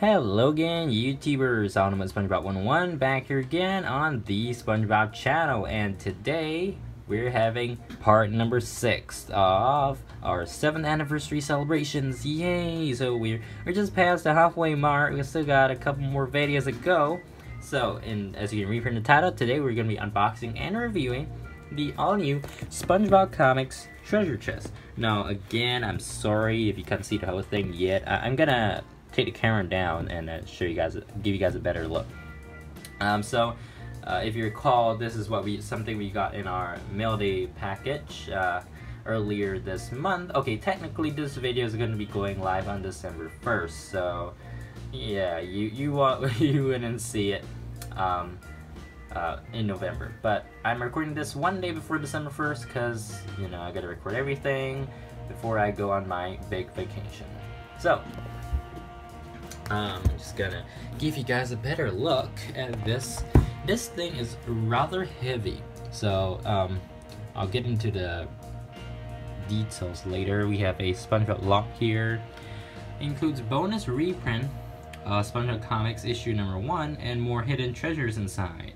Hello again, YouTubers. UltimateSpongeBob101 back here again on the SpongeBob channel, and today we're having part number 6 of our 7th anniversary celebrations. Yay! So we're just past the halfway mark. We still got a couple more videos to go. So, and as you can read from the title, today we're going to be unboxing and reviewing the all-new SpongeBob Comics treasure chest. Now, again, I'm sorry if you couldn't see the whole thing yet. I'm gonna take the camera down and show you guys, give you guys a better look. If you recall, this is what we got in our mail day package earlier this month. Okay, technically this video is going to be going live on December 1st, so yeah, you wouldn't see it in November. But I'm recording this one day before December 1st because, you know, I gotta record everything before I go on my big vacation. So I'm just gonna give you guys a better look at this. This thing is rather heavy, so I'll get into the details later. We have a SpongeBob lock here. It includes bonus reprint, SpongeBob Comics issue number 1, and more hidden treasures inside.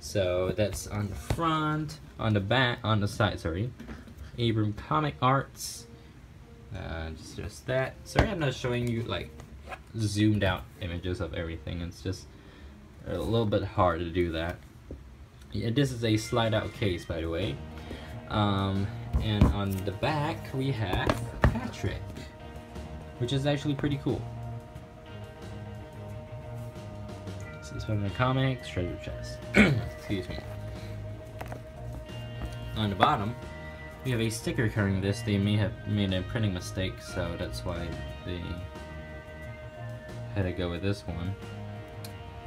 So that's on the front, on the back, on the side. Sorry, Abram Comic Arts. Just that. Sorry, I'm not showing you like zoomed out images of everything. It's just a little bit hard to do that. Yeah, this is a slide out case, by the way. And on the back we have Patrick, which is actually pretty cool. This is from the comics treasure chest. Excuse me. On the bottom we have a sticker covering this. They may have made a printing mistake, so that's why they had to go with this one.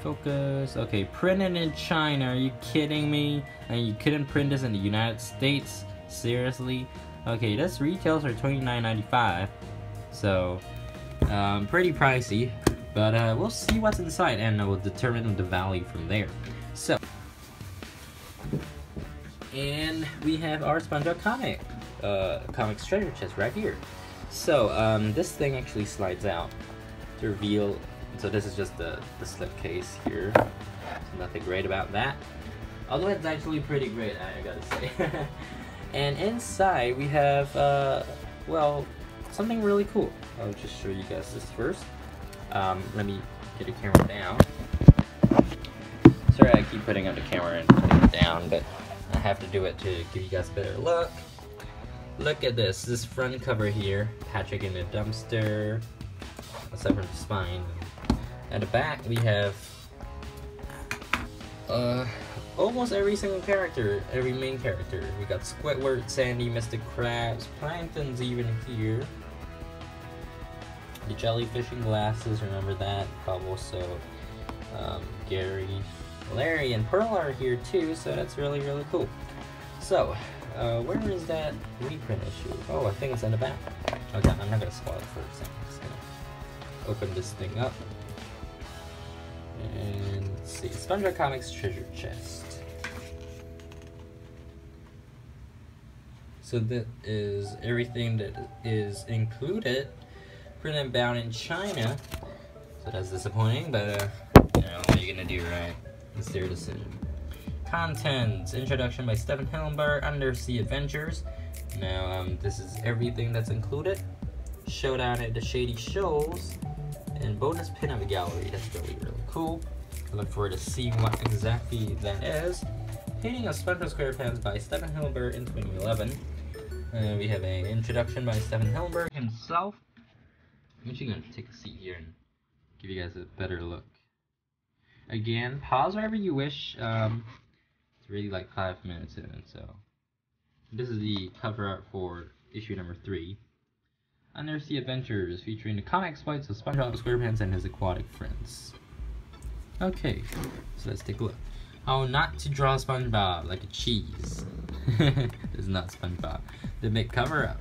Focus. Okay, printed in China. Are you kidding me? And you couldn't print this in the United States? Seriously? Okay, this retails for $29.95, so pretty pricey, but we'll see what's inside and we'll determine the value from there. So, and we have our SpongeBob Comics treasure chest right here. So this thing actually slides out to reveal. So this is just the slip case here. There's nothing great about that, although it's actually pretty great, I gotta say. And inside we have well, something really cool. I'll just show you guys this first. Let me get the camera down. Sorry, I keep putting up the camera and putting it down, but I have to do it to give you guys a better look. Look at this. This front cover here, Patrick in the dumpster. Aside from the spine. At the back we have almost every single character, every main character. We got Squidward, Sandy, Mr. Krabs, Plankton's even here. The jellyfishing glasses, remember that. Also Gary, Larry, and Pearl are here too, so that's really, really cool. So, where is that reprint issue? Oh, I think it's in the back. Okay, I'm not gonna spoil it for a second. Open this thing up and let's see. SpongeBob Comics treasure chest. So that is everything that is included, printed and bound in China. So that's disappointing, but you know what you're gonna do, right? It's their decision. Contents: introduction by Stephen Hillenburg, Undersea Adventures. Now this is everything that's included. Showdown at the Shady Shoals. And bonus pin of the gallery. That's really, really cool. I look forward to seeing what exactly that is. Painting of SpongeBob SquarePants by Stephen Hillenburg in 2011. We have an introduction by Stephen Hillenburg himself. I'm actually going to take a seat here and give you guys a better look. Again, pause wherever you wish. It's really like 5 minutes in, so. This is the cover art for issue number 3. Undersea Adventures, featuring the comic exploits of SpongeBob SquarePants and his aquatic friends. Okay, so let's take a look. How not to draw SpongeBob like a cheese. This is not SpongeBob. The big cover up.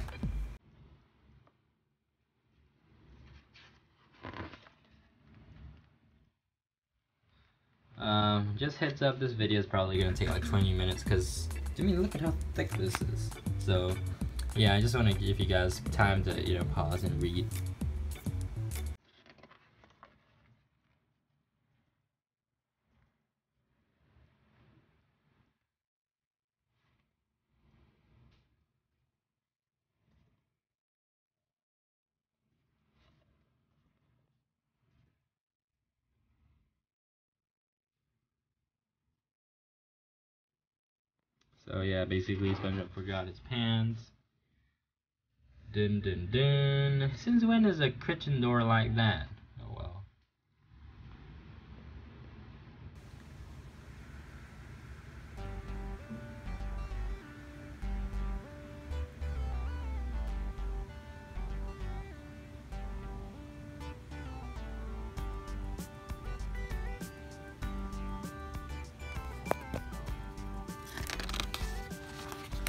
Just heads up, this video is probably gonna take like 20 minutes because, I mean, look at how thick this is. So. Yeah, I just want to give you guys time to, you know, pause and read. So yeah, basically SpongeBob forgot his pants. Dun dun dun. Since when is a kitchen door like that? Oh well.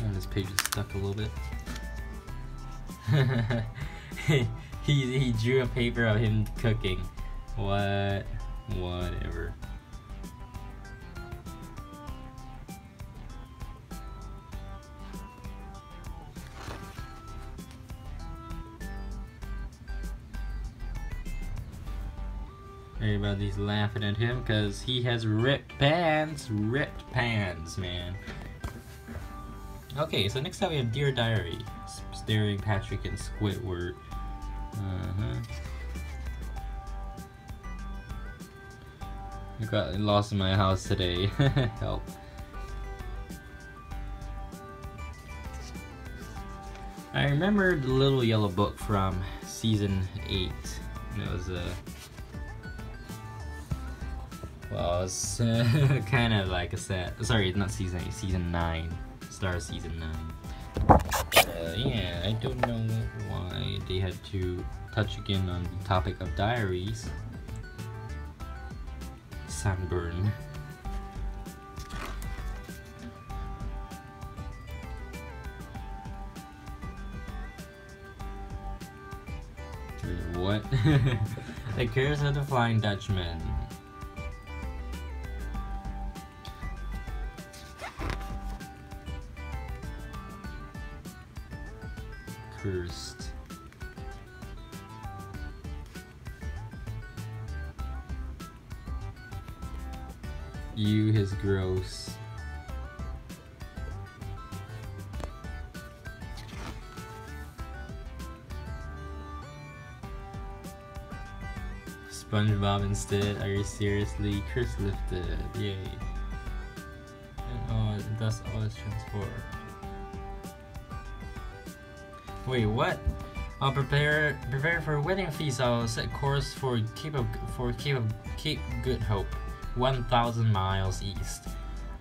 Oh, this page is stuck a little bit. he drew a paper of him cooking. What? Whatever. Everybody's laughing at him because he has ripped pants, man. Okay, so next up we have Dear Diary. Staring Patrick and Squidward. I got lost in my house today. Help. I remember the little yellow book from season 8. It was well, it's kind of like a sad. Sorry, not season 8, season 9. Star season 9. Yeah, I don't know why they had to touch again on the topic of diaries. Sunburn. What? The Curse of the Flying Dutchman. Cursed. You, his gross. SpongeBob instead. Are you seriously curse lifted? Yay! And oh, that's always transformed. Wait, what? I'll prepare for a wedding feast. I'll set course for Cape Good Hope, 1,000 miles east.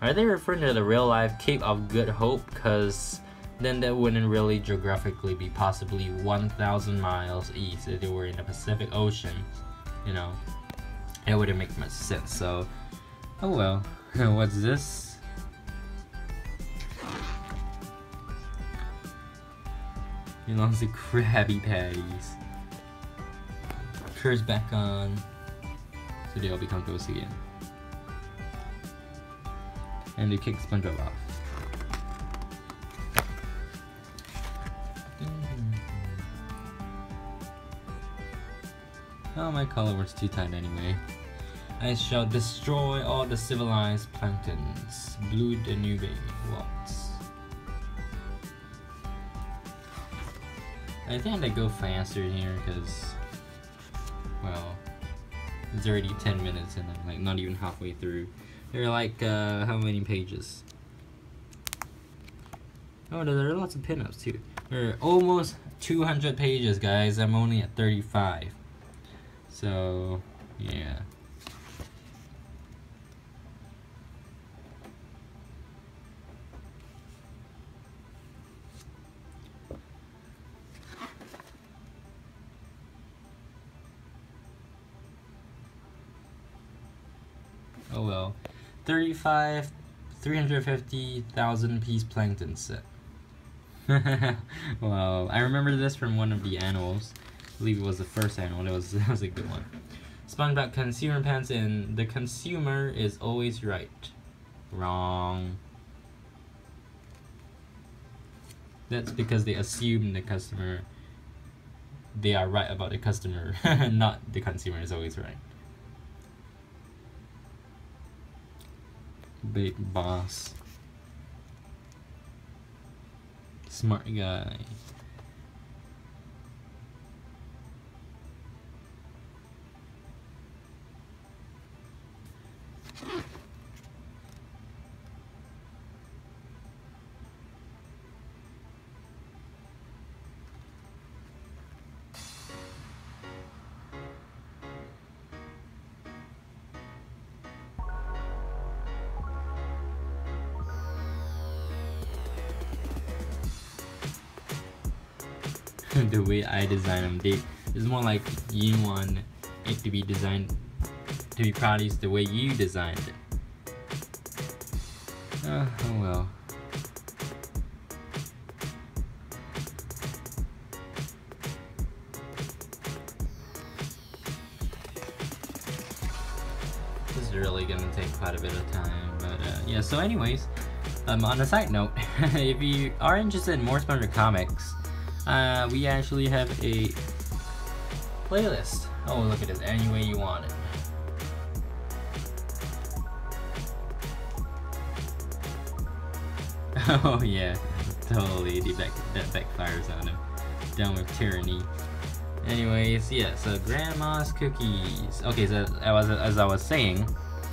Are they referring to the real life Cape of Good Hope? Cause then that wouldn't really geographically be possibly 1,000 miles east if they were in the Pacific Ocean. You know, it wouldn't make much sense. So, oh well. What's this? Belongs to Krabby Patties. Curse back on. So they all become ghosts again. And they kick SpongeBob off. Oh, my collar was too tight anyway. I shall destroy all the civilized planktons. Blue Danube. Waltz. I think I go faster in here because, well, it's already 10 minutes and I'm like not even halfway through. There are like, how many pages? Oh, there are lots of pinups too. There are almost 200 pages, guys. I'm only at 35. So, yeah. Oh well. 35 350,000 piece plankton set. Wow, I remember this from one of the annuals. I believe it was the first annual. That was a good one. SpongeBob Consumer Pants, and the consumer is always right. Wrong. That's because they assume the customer, they are right about the customer, not the consumer is always right. Big boss. Smart guy. the way I design them. It's more like you want it to be designed to be produced the way you designed it. Oh well. This is really gonna take quite a bit of time, but yeah. So anyways, on a side note, if you are interested in more SpongeBob comics, we actually have a playlist. Oh, look at this, any way you want it. Oh yeah, totally, that backfires on him. Down with tyranny. Anyways, yeah, so Grandma's Cookies. Okay, so as I was saying,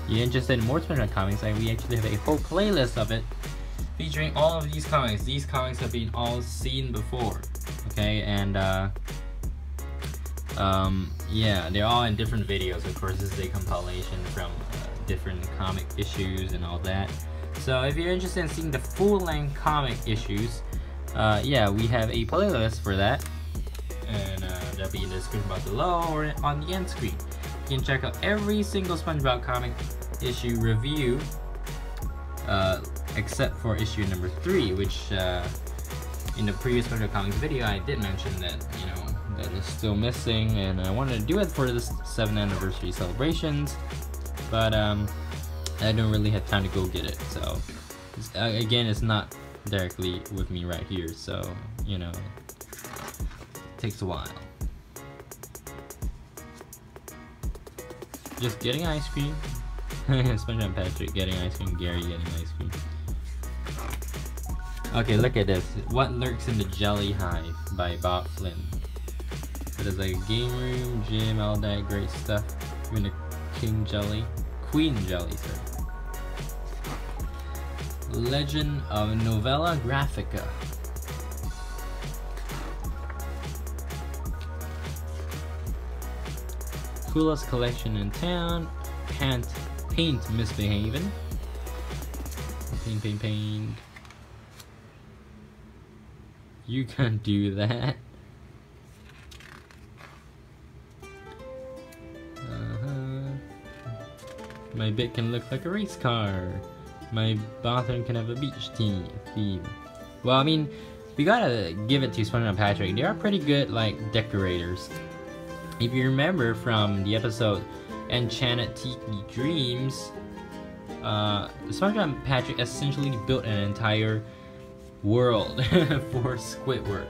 you're interested in more SpongeBob comics, and we actually have a whole playlist of it featuring all of these comics. These comics have been all seen before, okay, and yeah, they're all in different videos. Of course, this is a compilation from different comic issues and all that. So if you're interested in seeing the full-length comic issues, yeah, we have a playlist for that, and that'll be in the description box below or on the end screen. You can check out every single SpongeBob comic issue review, except for issue number 3, which in the previous SpongeBob Comics video I did mention that, you know, that is still missing, and I wanted to do it for this 7th anniversary celebrations, but I don't really have time to go get it. So it's, again, it's not directly with me right here, so you know, it takes a while. Just getting ice cream. SpongeBob Patrick getting ice cream. Gary getting ice cream. Okay, look at this. What Lurks in the Jelly Hive by Bob Flynn. So there's like a game room, gym, all that great stuff. Even the King Jelly. Queen Jelly, sir. Legend of Novella Graphica. Coolest collection in town. Paint Misbehaving. Paint. You can't do that. My bit can look like a race car. My bathroom can have a beach theme. Well, I mean, we gotta give it to SpongeBob and Patrick. They are pretty good, like, decorators. If you remember from the episode Enchanted Tiki Dreams, SpongeBob and Patrick essentially built an entire world for Squidward.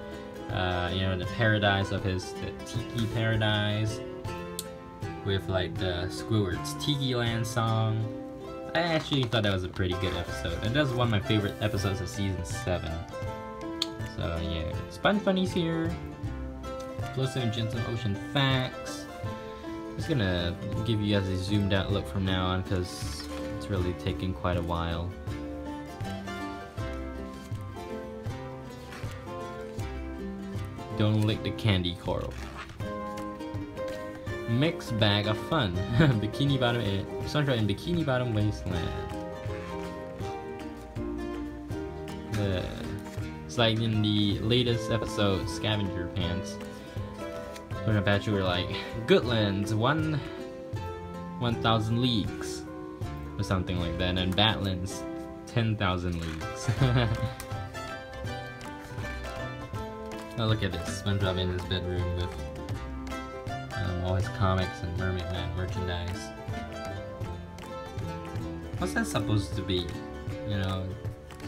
You know, the paradise of his, the Tiki Paradise, with like the Squidward's Tiki Land song. I actually thought that was a pretty good episode, and that's one of my favorite episodes of season 7. So yeah, Sponge Bunny's here. Closer and Gentle Ocean Facts. I'm just gonna give you guys a zoomed out look from now on because it's really taking quite a while. Don't lick the candy coral. Mixed Bag of Fun. Bikini Bottom and SpongeBob in Bikini Bottom Wasteland. It's like in the latest episode, Scavenger Pants. When Apache were like, Goodlands, 1,000 leagues, or something like that, and Badlands, 10,000 leagues. Now look at this, SpongeBob in his bedroom with all his comics and Mermaid Man merchandise. What's that supposed to be? You know,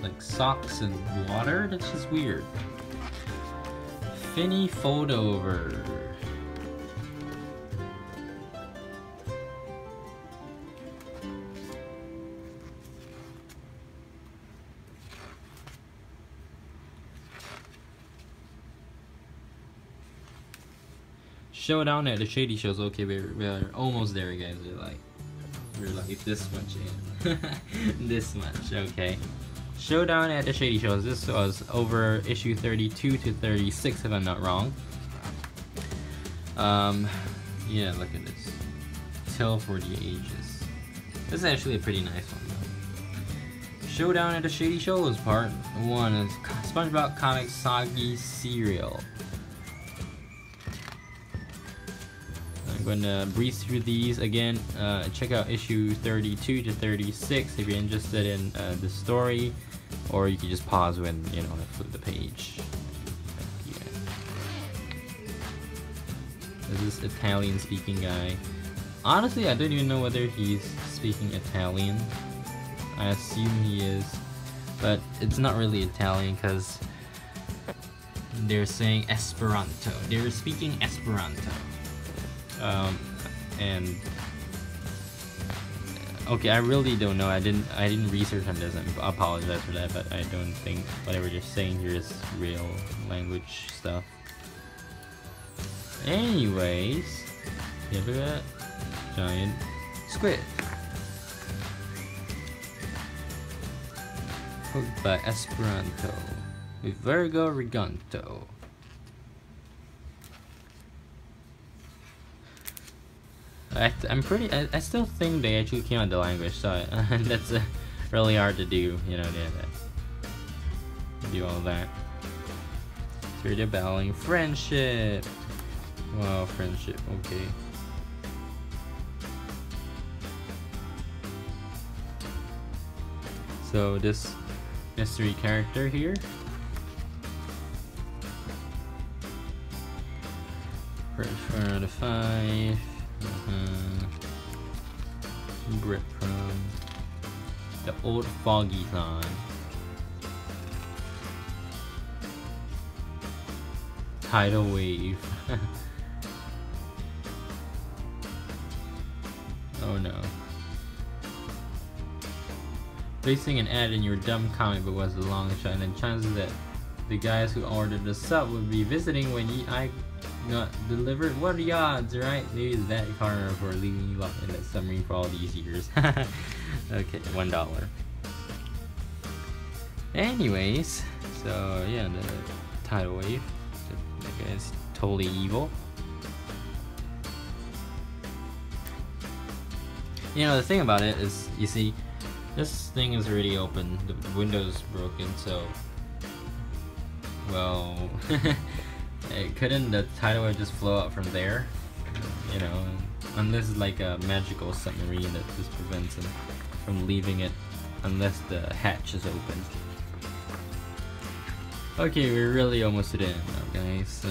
like socks and water? That's just weird. Finny Foldover. Showdown at the Shady Shows. Okay, we're almost there, guys. We're like this much in. This much, okay. Showdown at the Shady Shows. This was over issue 32 to 36, if I'm not wrong. Yeah, look at this. Tale for the Ages. This is actually a pretty nice one, though. Showdown at the Shady Shows, part 1 is SpongeBob Comics Soggy Cereal. I'm going to breeze through these again. Check out issue 32 to 36 if you're interested in the story, or you can just pause when, you know, I flip the page. Yeah. Is this Italian-speaking guy? Honestly, I don't even know whether he's speaking Italian. I assume he is, but it's not really Italian because they're saying Esperanto. They're speaking Esperanto. And okay, I really don't know. I didn't research on this. I apologize for that, but I don't think whatever they're saying here is real language stuff. Anyways, yeah, look at that giant squid. Hooked by Esperanto. With Virgo Riganto. I still think they actually came out the language, so that's really hard to do, you know, do all that. Through the battling friendship. Wow, friendship, okay. So this mystery character here. First 4 out of 5. Rip from the old foggy line. Tidal wave. Oh no. Placing an ad in your dumb comic book was a long shot, and the chances that the guys who ordered the sub would be visiting when I got delivered. What are the odds, right? Maybe it's that karma for leaving you locked in that submarine for all these years. Okay, $1. Anyways, so yeah, the tidal wave. That guy's totally evil. You know, the thing about it is, you see, this thing is already open, the window's broken, so, well, it couldn't the tidal wave just flow out from there, you know, unless it's like a magical submarine that just prevents him from leaving it, unless the hatch is open. Okay, we're really almost to the end now, guys.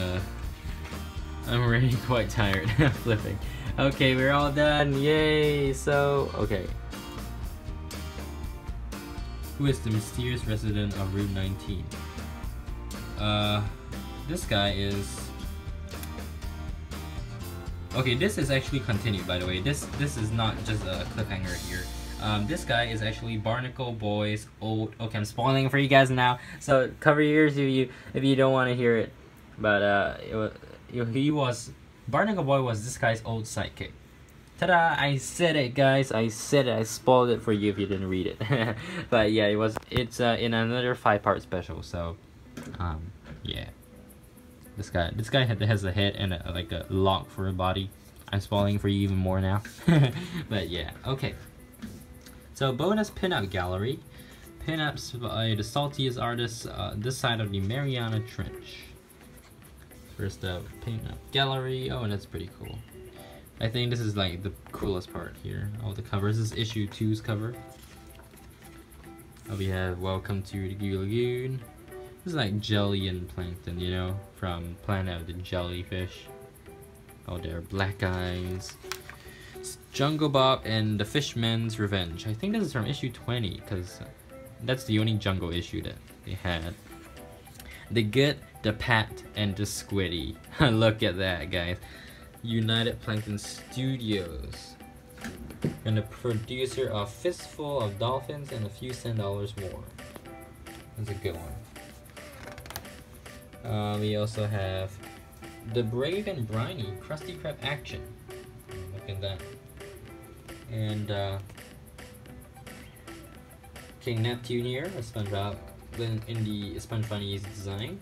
I'm already quite tired flipping. Okay, we're all done, yay! So, okay. Who is the mysterious resident of Room 19? This guy is... Okay, this is actually continued, by the way. This is not just a cliffhanger here. This guy is actually Barnacle Boy's old... Okay, I'm spoiling for you guys now, so cover your ears if you don't want to hear it. But Barnacle Boy was this guy's old sidekick. Ta-da! I said it, guys. I said it. I spoiled it for you if you didn't read it. But yeah, it was. It's in another 5-part special. So, yeah. This guy has a head and like a lock for a body. I'm spoiling for you even more now. But yeah, okay. So bonus pinup gallery, pinups by the saltiest artists this side of the Mariana Trench. First up, pinup gallery. Oh, and that's pretty cool. I think this is like the coolest part here. All the covers. This is issue 2's cover. We have Welcome to the Goo Lagoon. This is like jelly and plankton, you know, from Planet of the Jellyfish. Oh, there are black eyes. It's Jungle Bob and the Fishman's Revenge. I think this is from issue 20 because that's the only jungle issue that they had. The Good, the Pat, and the Squiddy. Look at that, guys. United Plankton Studios, and the producer of Fistful of Dolphins and A Few $10 More. That's a good one. We also have The Brave and Briny Krusty Krab Action. Look at that. And King Neptune here, a SpongeBob in the SpongeBob's design.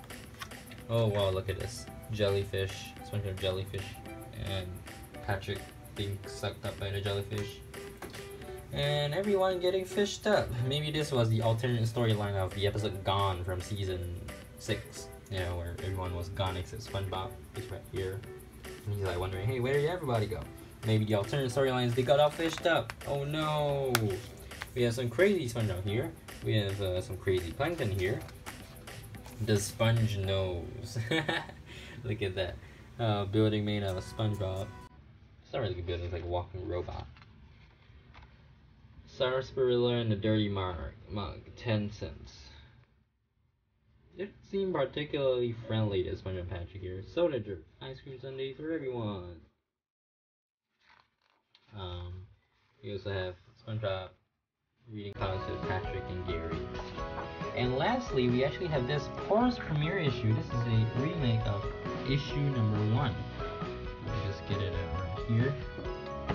Oh wow, look at this jellyfish, SpongeBob jellyfish. And Patrick being sucked up by the jellyfish. And everyone getting fished up. Maybe this was the alternate storyline of the episode Gone from season 6. You know, where everyone was gone except SpongeBob. It's right here. and you're like wondering, hey, where did everybody go? Maybe the alternative storylines, they got all fished up. Oh no! We have some crazy sponge out here. We have some crazy plankton here. The sponge nose. Look at that. Building made out of SpongeBob. It's not really a building, it's like a walking robot. Sarsaparilla and the Dirty Mug, 10 cents. It seemed particularly friendly to SpongeBob Patrick here. Soda drip, ice cream sundae for everyone. We also have SpongeBob reading comics with Patrick and Gary. And lastly, we actually have this Forest Premiere issue. This is a remake of issue number 1. Let me just get it out right here.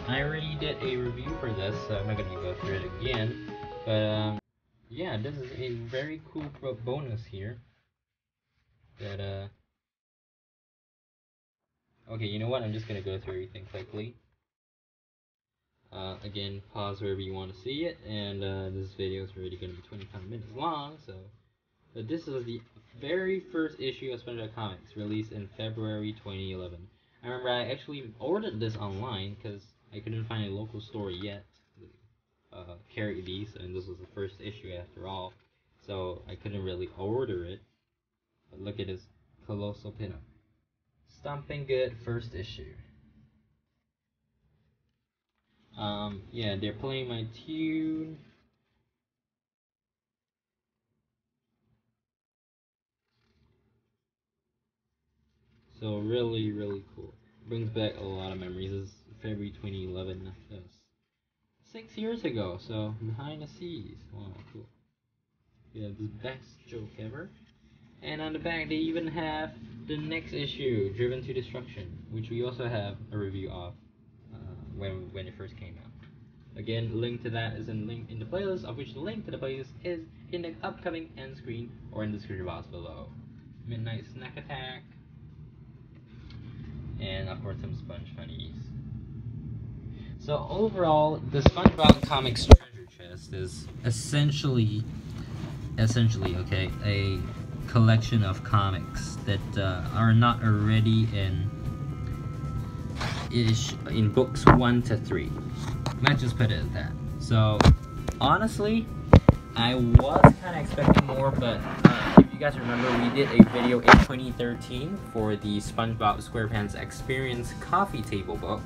I already did a review for this, so I'm not going to go through it again. But yeah, this is a very cool bonus here. That okay, you know what? I'm just going to go through everything quickly. Again, pause wherever you want to see it, and this video is already going to be 25 minutes long, so... But this is the very first issue of SpongeBob Comics, released in February 2011. I remember I actually ordered this online, because I couldn't find a local store yet that carried these, and this was the first issue after all, so I couldn't really order it. But look at this colossal pinup. Stomping good first issue. Yeah, they're playing my tune. So really, really cool. Brings back a lot of memories. This is February 2011. That's 6 years ago, so behind the scenes. Wow, cool. Yeah, the best joke ever. And on the back, they even have the next issue, Driven to Destruction, which we also have a review of. When it first came out. Again, link to that is in the playlist, of which the link to the playlist is in the upcoming end screen or in the description box below. Midnight Snack Attack, and of course some Sponge Funnies. So overall, the SpongeBob Comics treasure chest is essentially okay, a collection of comics that are not already in books 1 to 3. Let's just put it at that. So honestly, I was kind of expecting more, but if you guys remember, we did a video in 2013 for the SpongeBob SquarePants Experience coffee table book.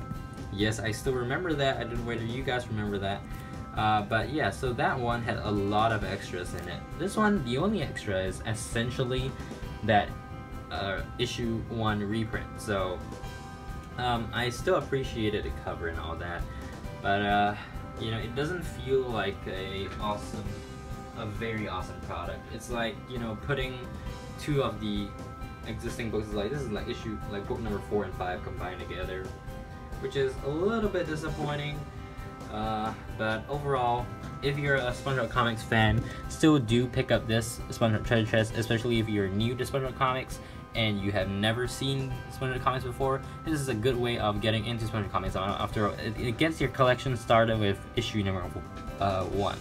Yes, I still remember that. I don't know whether you guys remember that, but yeah, so that one had a lot of extras in it. This one, the only extra is essentially that issue 1 reprint. So I still appreciated the cover and all that, but you know, it doesn't feel like a very awesome product. It's like, you know, putting two of the existing books, like this is like book number 4 and 5 combined together, which is a little bit disappointing. But overall, if you're a SpongeBob Comics fan, still do pick up this SpongeBob treasure chest, especially if you're new to SpongeBob Comics and you have never seen SpongeBob Comics before. This is a good way of getting into SpongeBob Comics. After all, it gets your collection started with issue number 1.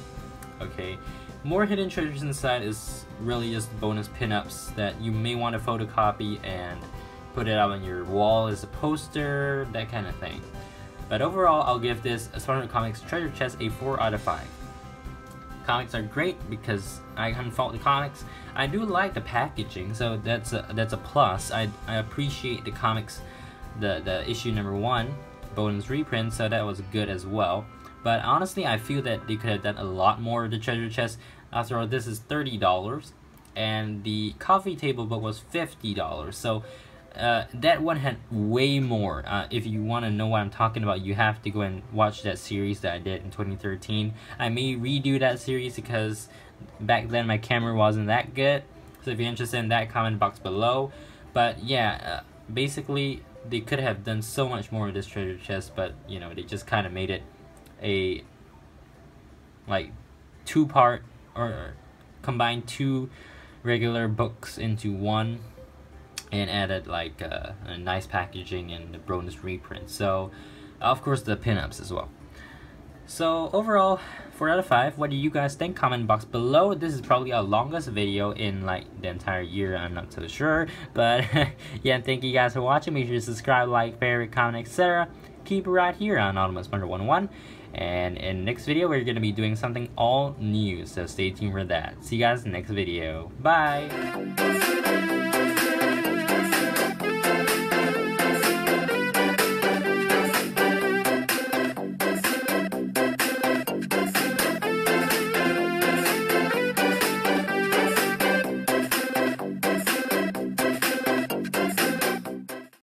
Okay, more hidden treasures inside is really just bonus pinups that you may want to photocopy and put it out on your wall as a poster, that kind of thing. But overall, I'll give this SpongeBob Comics treasure chest a 4 out of 5. Comics are great because I can't fault the comics. I do like the packaging, so that's a plus. I appreciate the comics, the issue number 1 bonus reprint, so that was good as well. But honestly, I feel that they could have done a lot more of the treasure chest. After all, this is $30, and the coffee table book was $50. So that one had way more. If you want to know what I'm talking about, you have to go and watch that series that I did in 2013. I may redo that series because back then my camera wasn't that good. So if you're interested in that, comment box below. But yeah, basically they could have done so much more with this treasure chest, but you know, they just kind of made it a like two-part, or combined two regular books into one, and added like a nice packaging and the bonus reprint. So of course the pinups as well. So overall, 4 out of 5. What do you guys think? Comment box below. This is probably our longest video in like the entire year, I'm not so sure, but yeah, thank you guys for watching. Make sure to subscribe, like, favorite, comment, etc. Keep it right here on UltimateSpongeBob101, and in the next video we're gonna be doing something all new, so stay tuned for that. See you guys in the next video. Bye.